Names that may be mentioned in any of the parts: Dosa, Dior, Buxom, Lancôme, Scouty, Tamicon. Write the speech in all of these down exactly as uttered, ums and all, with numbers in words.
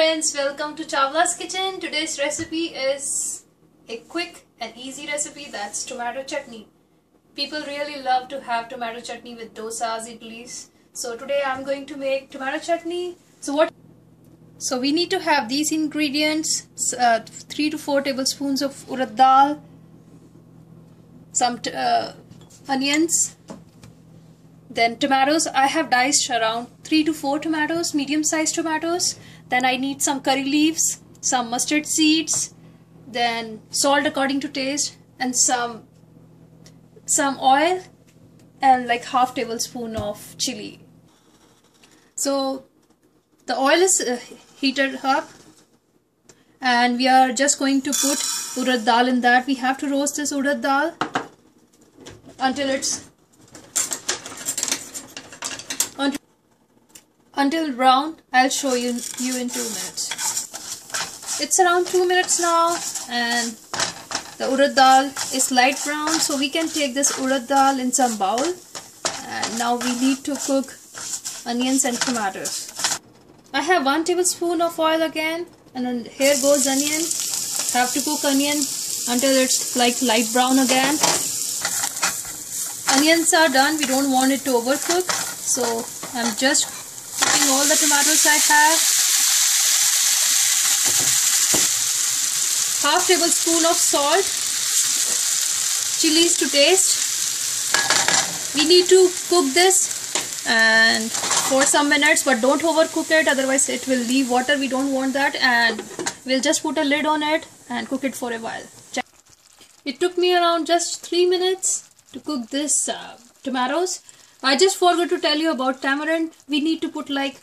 friends, welcome to Chawla's Kitchen. Today's recipe is a quick and easy recipe, that's tomato chutney. People really love to have tomato chutney with dosas, idlis. So today I'm going to make tomato chutney. So what? So we need to have these ingredients, uh, three to four tablespoons of urad dal, some uh, onions, then tomatoes. I have diced around three to four tomatoes, medium sized tomatoes. Then I need some curry leaves, some mustard seeds, then salt according to taste, and some some oil, and like half tablespoon of chili. So the oil is uh, heated up and we are just going to put urad dal in that. We have to roast this urad dal until it's until brown. I'll show you, you in two minutes. It's around two minutes now and the urad dal is light brown, so we can take this urad dal in some bowl. And now we need to cook onions and tomatoes. I have one tablespoon of oil again, and here goes onion. Have to cook onion until it's like light brown again. Onions are done, we don't want it to overcook, so I'm just cooking all the tomatoes I have. Half tablespoon of salt, chilies to taste. We need to cook this and for some minutes, but don't overcook it, otherwise it will leave water. We don't want that, and we'll just put a lid on it and cook it for a while. It took me around just three minutes to cook this uh, tomatoes. I just forgot to tell you about tamarind. We need to put like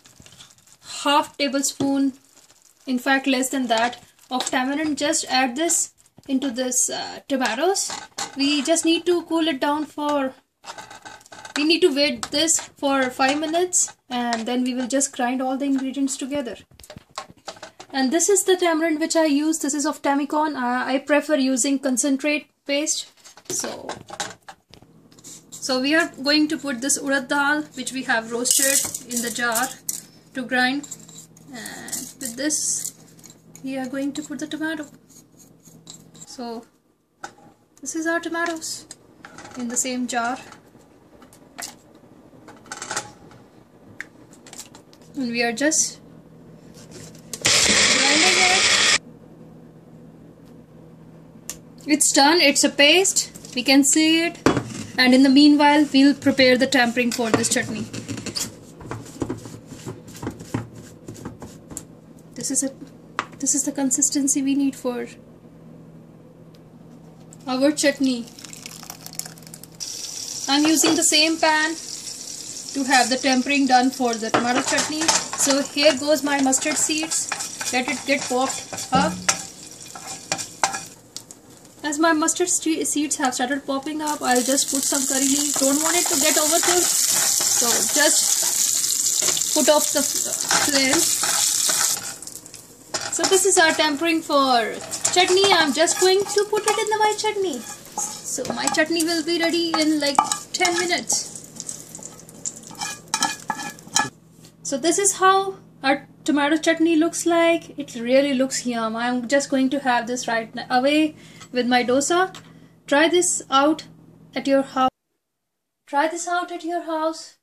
half tablespoon, in fact less than that, of tamarind. Just add this into this uh, tomatoes. We just need to cool it down for, we need to wait this for five minutes, and then we will just grind all the ingredients together. And this is the tamarind which I use. This is of Tamicon. Uh, I prefer using concentrate paste. So So we are going to put this urad dal, which we have roasted, in the jar to grind, and with this we are going to put the tomato. So this is our tomatoes in the same jar, and we are just grinding it. It's done, it's a paste, we can see it. And in the meanwhile, we'll prepare the tempering for this chutney. This is a, this is the consistency we need for our chutney. I'm using the same pan to have the tempering done for the tomato chutney. So here goes my mustard seeds. Let it get popped up. As my mustard seeds have started popping up, I'll just put some curry leaves. Don't want it to get overcooked, so just put off the flame. So this is our tempering for chutney. I'm just going to put it in the my chutney. So my chutney will be ready in like ten minutes. So this is how our tomato chutney looks like. It really looks yum. I'm just going to have this right away with my dosa. Try this out at your house. Try this out at your house.